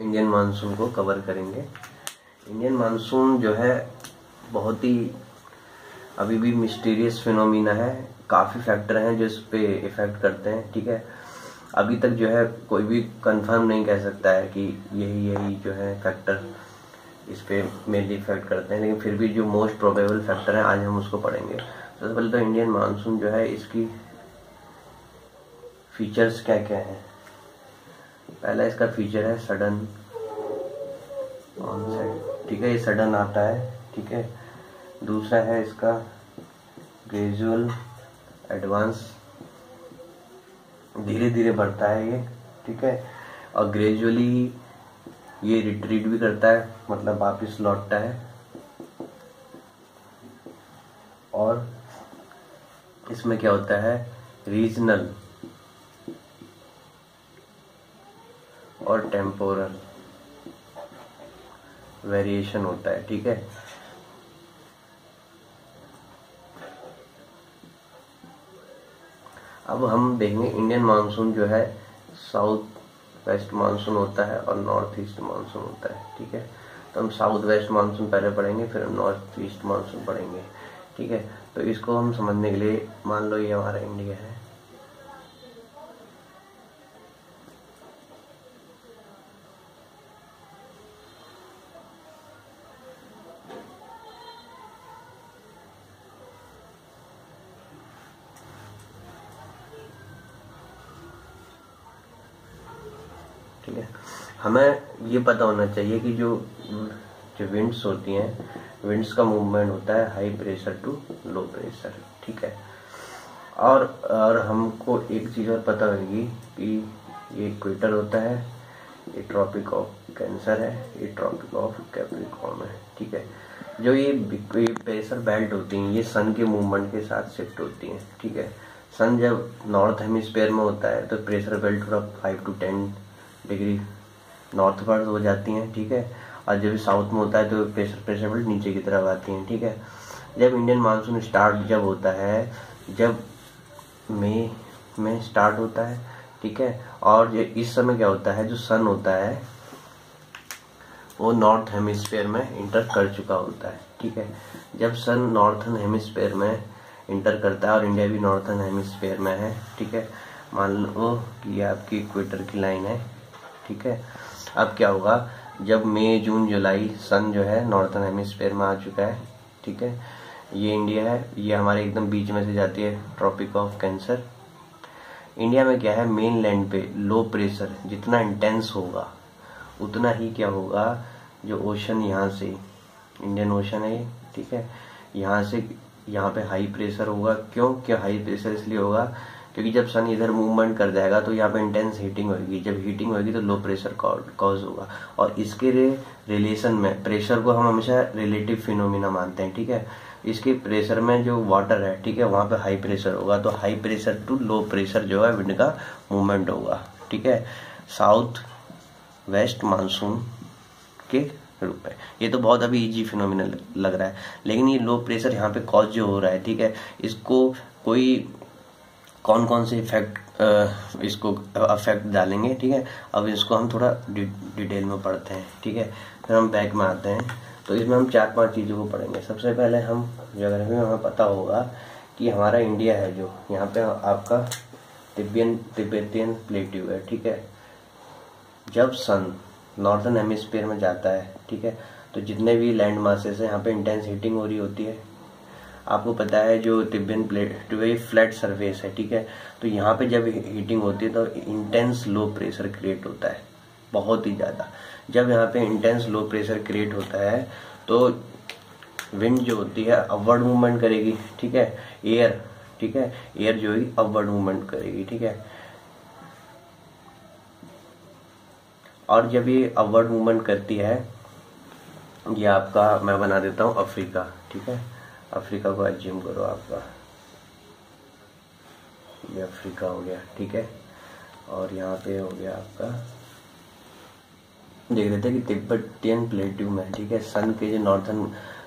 Indian monsoon को cover करेंगे। Indian monsoon जो है बहुत ही अभी भी मिस्टीरियस फिनोमिना है, काफ़ी फैक्टर हैं जो इस पे इफेक्ट करते हैं। ठीक है, अभी तक जो है कोई भी कंफर्म नहीं कह सकता है कि यही जो है फैक्टर इस पे मेनली इफेक्ट करते हैं, लेकिन फिर भी जो मोस्ट प्रोबेबल फैक्टर है आज हम उसको पढ़ेंगे। सबसे पहले तो इंडियन मानसून जो है इसकी फीचर्स क्या क्या हैं। पहला इसका फीचर है सडन ऑनसेट, ठीक है, ये सडन आता है। ठीक है, दूसरा है इसका ग्रेजुअल एडवांस, धीरे धीरे बढ़ता है ये, ठीक है, और ग्रेजुअली ये रिट्रीट भी करता है, मतलब वापस लौटता है। और इसमें क्या होता है, रीजनल और टेम्पोरल वेरिएशन होता है। ठीक है, अब हम देखेंगे इंडियन मानसून जो है साउथ वेस्ट मानसून होता है और नॉर्थ ईस्ट मानसून होता है। ठीक है, तो हम साउथ वेस्ट मानसून पहले पढ़ेंगे, फिर हम नॉर्थ ईस्ट मानसून पढ़ेंगे। ठीक है, तो इसको हम समझने के लिए मान लो ये हमारा इंडिया है, ठीक है। हमें ये पता होना चाहिए कि जो विंड्स होती हैं, विंड्स का मूवमेंट होता है high pressure to low pressure. ठीक है, और हमको एक चीज़ और पता होगी कि ये इक्वेटर होता है, ये ट्रॉपिक ऑफ कैंसर है, ये ट्रॉपिक ऑफ कैप्रिकॉर्न है। ठीक है, जो ये प्रेशर बेल्ट होती हैं ये सन के मूवमेंट के साथ शिफ्ट होती हैं। ठीक है, सन जब नॉर्थ हेमिस्फेयर में होता है तो प्रेशर बेल्ट थोड़ा 5 to 10 डिग्री नॉर्थ वर्ड हो जाती हैं। ठीक है, और जब साउथ में होता है तो प्रेशर बेल्ट नीचे की तरफ आती हैं। ठीक है, जब इंडियन मानसून स्टार्ट जब होता है, जब मई में स्टार्ट होता है। ठीक है, और इस समय क्या होता है, जो सन होता है वो नॉर्थ हेमिस्फेयर में इंटर कर चुका होता है। ठीक है, जब सन नॉर्थन हेमिस्फेयर में इंटर करता है और इंडिया भी नॉर्थन हेमिस्फेयर में है। ठीक है, मान लो कि आपकी इक्वेटर की लाइन है। ठीक है, अब क्या होगा, जब मई जून जुलाई सन जो है नॉर्थन हेमिस्फेयर में आ चुका है। ठीक है, ये इंडिया है, ये हमारे एकदम बीच में से जाती है, ट्रॉपिक ऑफ कैंसर। इंडिया में क्या है, मेन लैंड पे लो प्रेशर जितना इंटेंस होगा उतना ही क्या होगा, जो ओशन यहाँ से इंडियन ओशन है, ठीक है, यहाँ से यहाँ पे हाई प्रेशर होगा। क्यों हाई प्रेशर इसलिए होगा क्योंकि जब सन इधर मूवमेंट कर जाएगा तो यहाँ पे इंटेंस हीटिंग होगी, जब हीटिंग होगी तो लो प्रेशर कॉज होगा। और इसके रिलेशन में प्रेशर को हम हमेशा रिलेटिव फिनोमिना मानते हैं। ठीक है, इसके प्रेशर में जो वाटर है, ठीक है, वहाँ पे हाई प्रेशर होगा तो high pressure to low pressure जो है विंड का मूवमेंट होगा। ठीक है, साउथ वेस्ट मानसून के रूप में ये तो बहुत अभी ईजी फिनोमिना लग रहा है, लेकिन ये लो प्रेशर यहाँ पे कॉज जो हो रहा है, ठीक है, इसको कोई कौन से इफेक्ट इसको अफेक्ट डालेंगे। ठीक है, अब इसको हम थोड़ा डिटेल में पढ़ते हैं। ठीक है, फिर हम बैक में आते हैं, तो इसमें हम 4-5 चीज़ों को पढ़ेंगे। सबसे पहले हम ज्योग्राफी में हमें पता होगा कि हमारा इंडिया है जो यहाँ पे आपका तिब्बतन प्लेट्यू है। ठीक है, जब सन नॉर्थन हेमिस्फीयर में जाता है, ठीक है, तो जितने भी लैंड मासेस हैं यहाँ पे इंटेंस हीटिंग हो रही होती है। आपको पता है जो तिब्बतन प्लेटो है फ्लैट सरफेस है। ठीक है, तो यहाँ पे जब हीटिंग होती है तो इंटेंस लो प्रेशर क्रिएट होता है, बहुत ही ज़्यादा। जब यहाँ पे इंटेंस लो प्रेशर क्रिएट होता है तो विंड जो होती है अपवर्ड मूवमेंट करेगी। ठीक है, एयर, ठीक है, एयर जो है अपवर्ड मूवमेंट करेगी। ठीक है, और जब ये अपवर्ड मूवमेंट करती है, ये आपका मैं बना देता हूँ अफ्रीका। ठीक है, अफ्रीका को एज्यूम करो, आपका ये अफ्रीका हो गया। ठीक है, और यहाँ पे हो गया आपका, देख रहे थे कि तिब्बतियन प्लेट्यू में, ठीक है, सन के जो नॉर्थन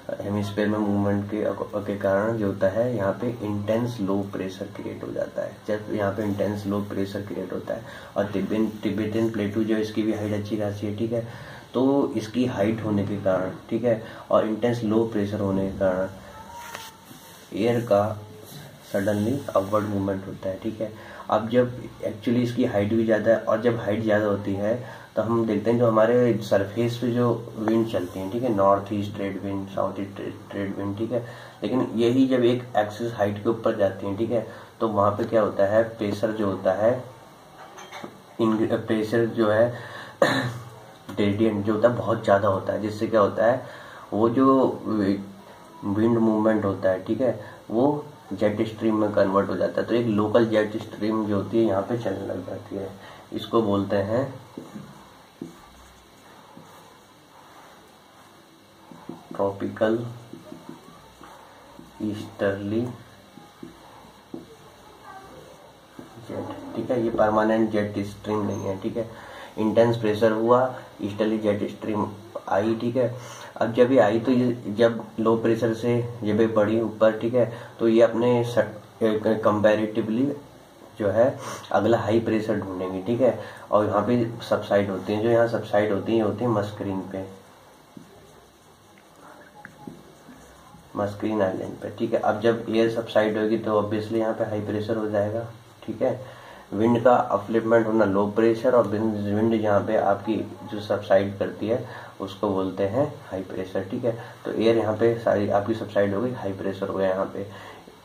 हेमिस्फेयर में मूवमेंट के कारण जो होता है यहाँ पे इंटेंस लो प्रेशर क्रिएट हो जाता है। जब यहाँ पे इंटेंस लो प्रेशर क्रिएट होता है और तिब्बतन प्लेटू जो इसकी भी हाइट अच्छी खासी है, ठीक है, तो इसकी हाइट होने के कारण, ठीक है, और इंटेंस लो प्रेशर होने के कारण एयर का सडनली अपवर्ड मूवमेंट होता है, ठीक है। अब जब एक्चुअली इसकी हाइट भी ज़्यादा है और जब हाइट ज़्यादा होती है तो हम देखते हैं जो हमारे सरफेस पे जो विंड चलती हैं, ठीक है, north east trade wind, south east trade wind, ठीक है, लेकिन यही जब एक एक्सिस हाइट के ऊपर जाती हैं, ठीक है, तो वहाँ पे क्या होता है, प्रेशर जो होता है, प्रेशर जो है ग्रेडियंट जो होता है बहुत ज़्यादा होता है, जिससे क्या होता है वो जो विंड मूवमेंट होता है, ठीक है, वो जेट स्ट्रीम में कन्वर्ट हो जाता है। तो एक लोकल जेट स्ट्रीम जो होती है यहाँ पे चलने लग जाती है, इसको बोलते हैं ट्रॉपिकल ईस्टर्ली जेट, ठीक है। ये परमानेंट जेट स्ट्रीम नहीं है, ठीक है। इंटेंस प्रेशर हुआ, ईस्टर्ली जेट स्ट्रीम आई, ठीक है। अब जब ये आई तो ये जब लो प्रेशर से जब ये बढ़ी ऊपर, ठीक है, तो ये अपने कंपैरेटिवली जो है अगला हाई प्रेशर ढूंढेंगे, ठीक है, और यहाँ पे सबसाइड होते हैं। जो यहाँ सबसाइड होती है मस्करीन पे, मस्करीन आइलैंड पे, ठीक है। अब जब एयर सबसाइड होगी तो ऑब्वियसली यहाँ पे हाई प्रेशर हो जाएगा, ठीक है। विंड का अपलिफ्टमेंट होना लो प्रेशर और विंड यहाँ पे आपकी जो सबसाइड करती है उसको बोलते हैं हाई प्रेशर, ठीक है। तो एयर यहाँ पे सारी आपकी सबसाइड हो गई, हाई प्रेशर हो गया यहाँ पे।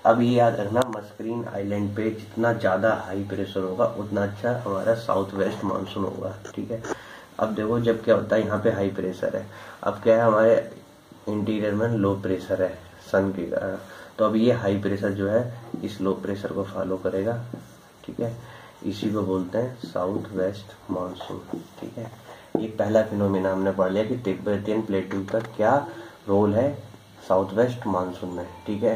अब ये याद रखना, मस्करीन आइलैंड पे जितना ज़्यादा हाई प्रेशर होगा उतना अच्छा हमारा साउथ वेस्ट मानसून होगा, ठीक है। अब देखो जब क्या होता है, यहाँ पे हाई प्रेशर है, अब क्या है हमारे इंटीरियर में लो प्रेशर है सन के कारण, तो अब ये हाई प्रेशर जो है इस लो प्रेशर को फॉलो करेगा, ठीक है, इसी को बोलते हैं साउथ वेस्ट मानसून, ठीक है। ये पहला फिनोमेना हमने पढ़ लिया कि तिब्बतियन प्लेटू का क्या रोल है साउथ वेस्ट मानसून में, ठीक है।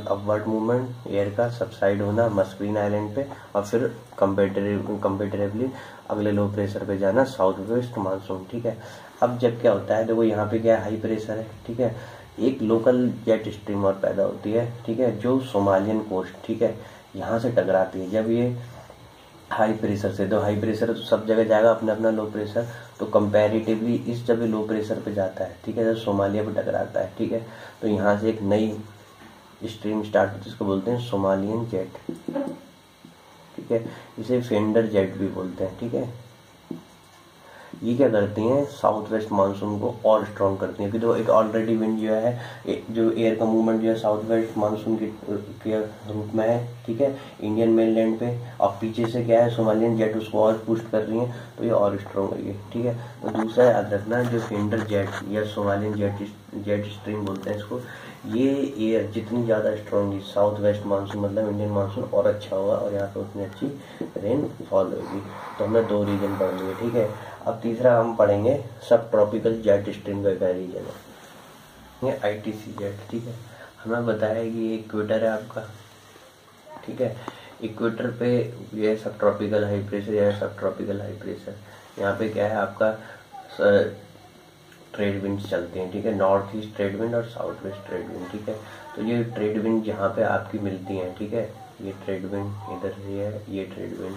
अपवर्ड मूवमेंट, एयर का सबसाइड होना मस्करीन आइलैंड पे और फिर कंपेरेटिवली अगले लो प्रेशर पे जाना साउथ वेस्ट मानसून, ठीक है। अब जब क्या होता है, देखो यहाँ पे क्या हाई प्रेशर है, ठीक है, एक लोकल जेट स्ट्रीम और पैदा होती है, ठीक है, जो सोमालियन कोस्ट, ठीक है, यहाँ से टकराती है। जब ये हाई प्रेशर से, तो हाई प्रेशर तो सब जगह जाएगा अपना अपना लो प्रेशर, तो कंपैरेटिवली इस जब लो प्रेशर पे जाता है, ठीक है, जब सोमालिया पे टकराता है, ठीक है, तो यहाँ से एक नई स्ट्रीम स्टार्ट होती है, जिसको बोलते हैं सोमालियन जेट, ठीक है, इसे फेंडर जेट भी बोलते हैं, ठीक है। ये क्या करती हैं, साउथ वेस्ट मानसून को और स्ट्रॉन्ग करती हैं, क्योंकि एक ऑलरेडी विंड जो है, जो एयर का मूवमेंट जो है साउथ वेस्ट मानसून के रूप में है, ठीक है, इंडियन मेनलैंड पे, और पीछे से क्या है सोमालियन जेट उसको और पुष्ट कर रही है, तो ये और स्ट्रॉन्ग होगी, ठीक है। तो दूसरा याद रखना, जो फेंडर जेट या सोमालियन जेट स्ट्रीम बोलते हैं इसको, ये एयर जितनी ज़्यादा स्ट्रॉन्ग है साउथ वेस्ट मानसून मतलब इंडियन मानसून और अच्छा होगा और यहाँ पर उतनी अच्छी रेनफॉल होगी। तो हमने दो रीजन पढ़ लिए, ठीक है। अब तीसरा हम पढ़ेंगे सब ट्रॉपिकल जेट स्ट्रीम का क्या रीजन है, ये ITCZ, ठीक है। हमें बताया कि इक्वेटर है आपका, ठीक है, इक्वेटर पे ये सब ट्रॉपिकल हाई प्रेशर या सब ट्रॉपिकल हाई प्रेशर, यहाँ पे क्या है आपका ट्रेड विंड्स चलती हैं, ठीक है, नॉर्थ ईस्ट ट्रेड विंड और साउथ वेस्ट ट्रेड विंड, ठीक है। तो ये ट्रेड विंड जहाँ पे आपकी मिलती हैं, ठीक है, ये ट्रेड विंड इधर से है, ये ट्रेड विंड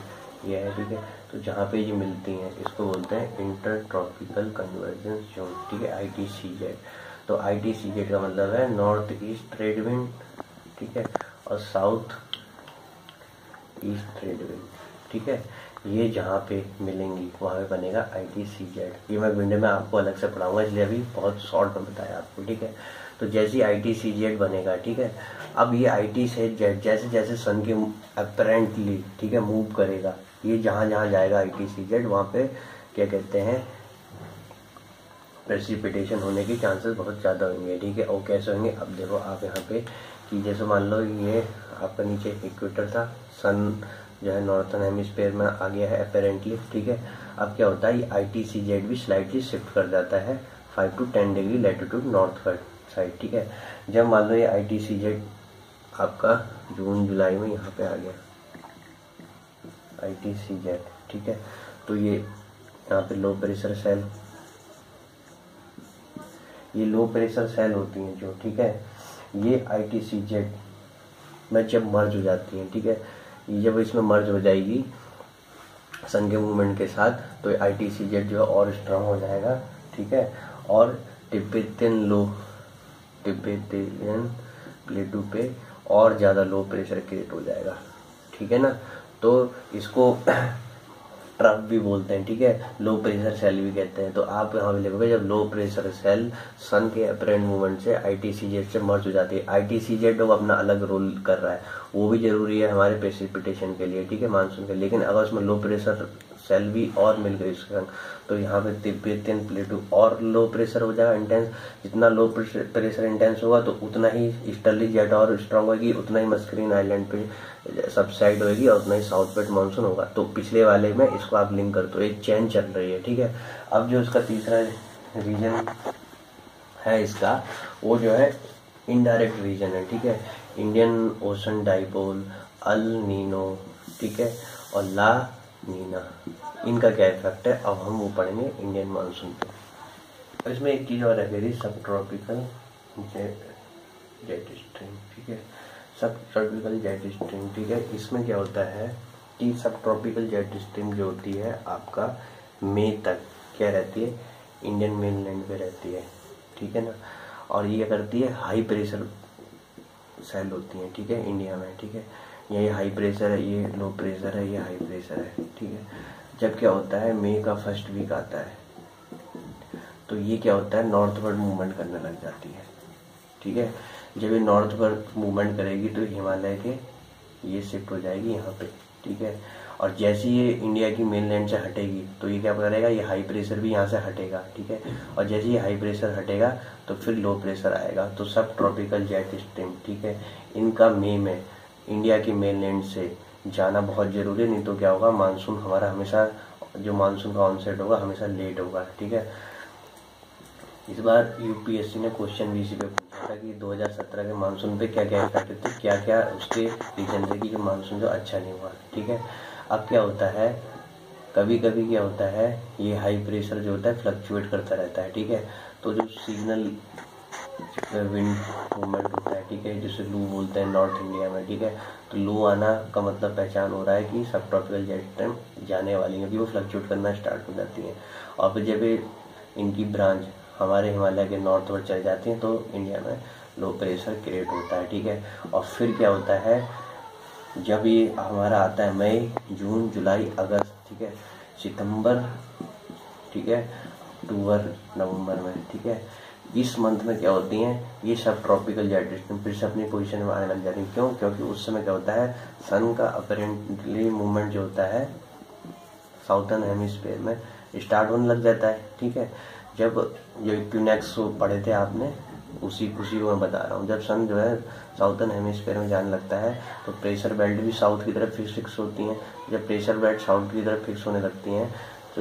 ये है, ठीक है, तो जहाँ पे ये मिलती हैं इसको बोलते हैं इंटर ट्रॉपिकल कन्वर्जेंस जोन, ठीक है, ITCZ। तो ITCZ का मतलब है नॉर्थ ईस्ट ट्रेड विंड, ठीक है, और साउथ ईस्ट ट्रेड विंड, ठीक है, ये जहाँ पे मिलेंगी वहाँ पे बनेगा ITCZ। ये मैं विंडो में आपको अलग से पढ़ाऊंगा, इसलिए अभी बहुत शॉर्ट में बताया आपको, ठीक है। तो जैसे ही ITCZ बनेगा, ठीक है, अब ये ITCZ जैसे जैसे सन के अपरेंटली, ठीक है, मूव करेगा, ये जहाँ जहाँ जाएगा ITCZ वहाँ पे क्या कहते हैं प्रेसिपिटेशन होने के चांसेस बहुत ज़्यादा होंगे, ठीक है। और कैसे होंगे, अब देखो आप यहाँ पे कि जैसे मान लो ये आपका नीचे इक्वेटर था, सन जो है नॉर्थन हेमिस्फेयर में आ गया है अपेरेंटली, ठीक है। अब क्या होता है, ये ITCZ भी स्लाइटली शिफ्ट कर जाता है 5 to 10 degree latitude northward side, ठीक है। जब मान लो ये ITCZ आपका जून जुलाई में यहाँ पे आ गया ITCZ, ठीक है, तो ये यहाँ पे लो प्रेशर सेल ये लो प्रेशर सेल होती हैं जो, ठीक है, ये ITCZ में जब मर्ज हो जाती हैं, ठीक है, जब इसमें मर्ज हो जाएगी सन के मूवमेंट के साथ तो ITCZ जो है और स्ट्रांग हो जाएगा, ठीक है। और तिब्बतियन प्लेटू पे और ज़्यादा लो प्रेशर क्रिएट हो जाएगा, ठीक है ना। तो इसको ट्रफ भी बोलते हैं, ठीक है, लो प्रेशर सेल भी कहते हैं। तो आप यहाँ पे लिखोगे जब लो प्रेशर सेल सन के अपरेंट मूवमेंट से ITCZ से मर्ज हो जाती है। ITCZ अपना अलग रोल कर रहा है, वो भी जरूरी है हमारे प्रेसिपिटेशन के लिए, ठीक है, मानसून के लिए। लेकिन अगर उसमें लो प्रेशर सेल भी और मिल गई इसके संग तो यहाँ पे तिब्बतियन प्लेटू और लो प्रेशर हो जाएगा इंटेंस। जितना लो प्रेशर इंटेंस होगा तो उतना ही ईस्टर्ली जेट और स्ट्रांग होगी, उतना ही मस्करीन आइलैंड पे सबसाइड होगी और उतना ही साउथ वेस्ट मानसून होगा। तो पिछले वाले में इसको आप लिंक कर दो, एक चैन चल रही है, ठीक है। अब जो इसका तीसरा रीजन है इसका वो जो है इनडायरेक्ट रीजन है, ठीक है, Indian Ocean dipole, El Nino, ठीक है, और ला नीना, इनका क्या इफेक्ट है अब हम वो पढ़ेंगे इंडियन मानसून पे। इसमें एक चीज़ और है, सब ट्रॉपिकल जेट स्ट्रीम, ठीक है, सब ट्रॉपिकल जेट स्ट्रीम, ठीक है। इसमें क्या होता है कि सब ट्रॉपिकल जेट स्ट्रीम जो होती है आपका मई तक क्या रहती है इंडियन मेन लैंड पर रहती है, ठीक है ना। और ये करती है हाई प्रेशर सेल होती है, ठीक है, इंडिया में, ठीक है, ये हाई प्रेशर है, ये लो प्रेशर है, ये हाई प्रेशर है, ठीक है। जब क्या होता है मई का फर्स्ट वीक आता है तो ये क्या होता है नॉर्थवर्ड मूवमेंट करने लग जाती है, ठीक है। जब ये नॉर्थवर्ड मूवमेंट करेगी तो हिमालय के ये शिफ्ट हो जाएगी यहाँ पे, ठीक है। और जैसे ये इंडिया की मेनलैंड से हटेगी तो ये क्या करेगा, ये हाई प्रेशर भी यहाँ से हटेगा, ठीक है। और जैसे ये हाई प्रेशर हटेगा तो फिर लो प्रेशर आएगा। तो सब ट्रॉपिकल जेट स्ट्रीम, ठीक है, इनका मई में इंडिया की मेनलैंड से जाना बहुत ज़रूरी है, नहीं तो क्या होगा मानसून हमारा हमेशा जो मानसून का ऑनसेट होगा हमेशा लेट होगा, ठीक है। इस बार UPSC ने क्वेश्चन भी इसी पे पूछा था कि 2017 के मानसून पे क्या क्या इफेक्ट थे, क्या क्या उसके रीजन थे कि जो मानसून जो अच्छा नहीं हुआ, ठीक है। अब क्या होता है कभी कभी क्या होता है ये हाई प्रेशर जो होता है फ्लक्चुएट करता रहता है, ठीक है। तो जो सीजनल विंड मूवमेंट होता है, ठीक है, जिसे लू बोलते हैं नॉर्थ इंडिया में, ठीक है, तो लू आना का मतलब पहचान हो रहा है कि सब ट्रॉपिकल जेट स्ट्रीम जाने वाली है क्योंकि वो फ्लक्चुएट करना स्टार्ट हो जाती है। और फिर जब इनकी ब्रांच हमारे हिमालय के नॉर्थ वर्ड चल जाती है तो इंडिया में लो प्रेशर क्रिएट होता है, ठीक है। और फिर क्या होता है जब ये हमारा आता है मई, जून, जुलाई, अगस्त, ठीक है, सितंबर, ठीक है, अक्टूबर, नवंबर में, ठीक है, इस मंथ में क्या होती हैं ये सब ट्रॉपिकल जेट स्ट्रीम फिर से अपनी पोजीशन में आने लग जाती है। क्यों? क्योंकि उस समय क्या होता है सन का अपरेंटली मूवमेंट जो होता है साउथर्न हेमिस्फीयर में स्टार्ट होने लग जाता है, ठीक है। जब जो इक्विनॉक्स पढ़े थे आपने उसी को मैं बता रहा हूँ। जब सन जो है साउथर्न हेमिस्फीयर में जाने लगता है तो प्रेशर बेल्ट भी साउथ की तरफ फिक्स होती हैं। जब प्रेशर बेल्ट साउथ की तरफ फिक्स होने लगती हैं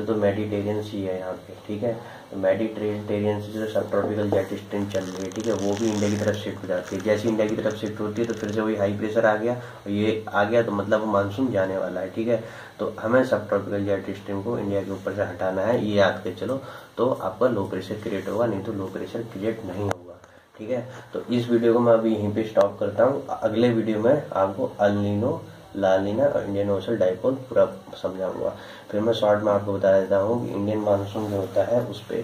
तो मेडिटेरियन सी है यहाँ पे, ठीक है, तो मेडिटेरियन सी जो सब ट्रॉपिकल जेट स्ट्रीम चल रही है, ठीक है, वो भी इंडिया की तरफ शिफ्ट हो जाती है। जैसे इंडिया की तरफ शिफ्ट होती है तो फिर से वही हाई प्रेशर आ गया और ये आ गया तो मतलब मानसून जाने वाला है, ठीक है। तो हमें सब ट्रॉपिकल जेट स्ट्रीम को इंडिया के ऊपर से हटाना है, ये याद कर चलो, तो आपका लो प्रेशर क्रिएट होगा, नहीं तो लो प्रेशर क्रिएट नहीं होगा, ठीक है। तो इस वीडियो को मैं अभी यहीं पर स्टॉप करता हूँ। अगले वीडियो में आपको एल नीनो, ला नीना और इंडियन ओशन डाइपोल पूरा समझाऊंगा। फिर मैं शॉर्ट में आपको बता देता हूँ कि इंडियन मानसून जो होता है उस पर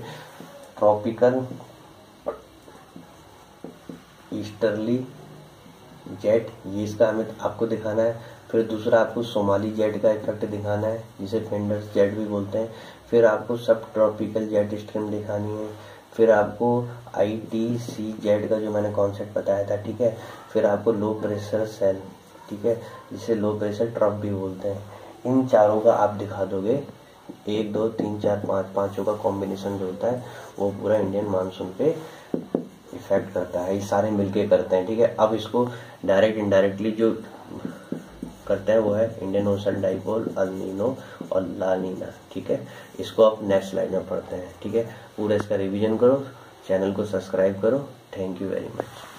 ट्रॉपिकल ईस्टर्ली जेट ये इसका हमें आपको दिखाना है। फिर दूसरा आपको सोमाली जेट का इफेक्ट दिखाना है जिसे फेंडलर जेट भी बोलते हैं। फिर आपको सब ट्रॉपिकल जेट स्ट्रीम दिखानी है। फिर आपको ITCZ का जो मैंने कॉन्सेप्ट बताया था, ठीक है। फिर आपको लो प्रेशर सेल, ठीक है, जिसे लो प्रेशर ट्रफ भी बोलते हैं। इन चारों का आप दिखा दोगे 1 2 3 4 5 पाँचों का कॉम्बिनेशन जो होता है वो पूरा इंडियन मानसून पे इफेक्ट करता है, ये सारे मिलके करते हैं, ठीक है। अब इसको डायरेक्ट इनडायरेक्टली जो करते हैं वो है Indian Ocean dipole, El Nino और ला नीना, ठीक है। इसको आप नेक्स्ट स्लाइड में पढ़ते हैं, ठीक है। पूरा इसका रिविजन करो, चैनल को सब्सक्राइब करो। Thank you very much.